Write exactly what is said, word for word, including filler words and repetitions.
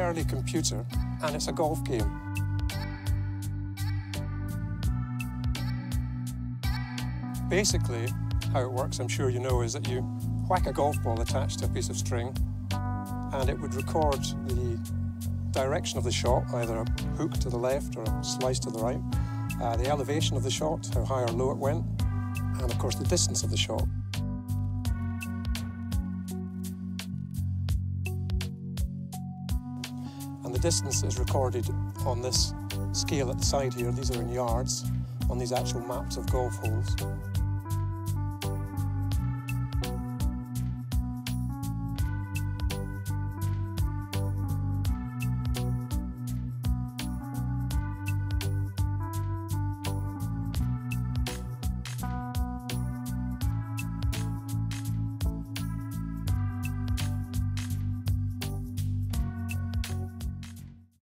entirely computer, and it's a golf game. Basically, how it works, I'm sure you know, is that you whack a golf ball attached to a piece of string, and it would record the direction of the shot, either a hook to the left or a slice to the right, uh, the elevation of the shot, how high or low it went, and of course the distance of the shot. And the distance is recorded on this scale at the side here. These are in yards on these actual maps of golf holes.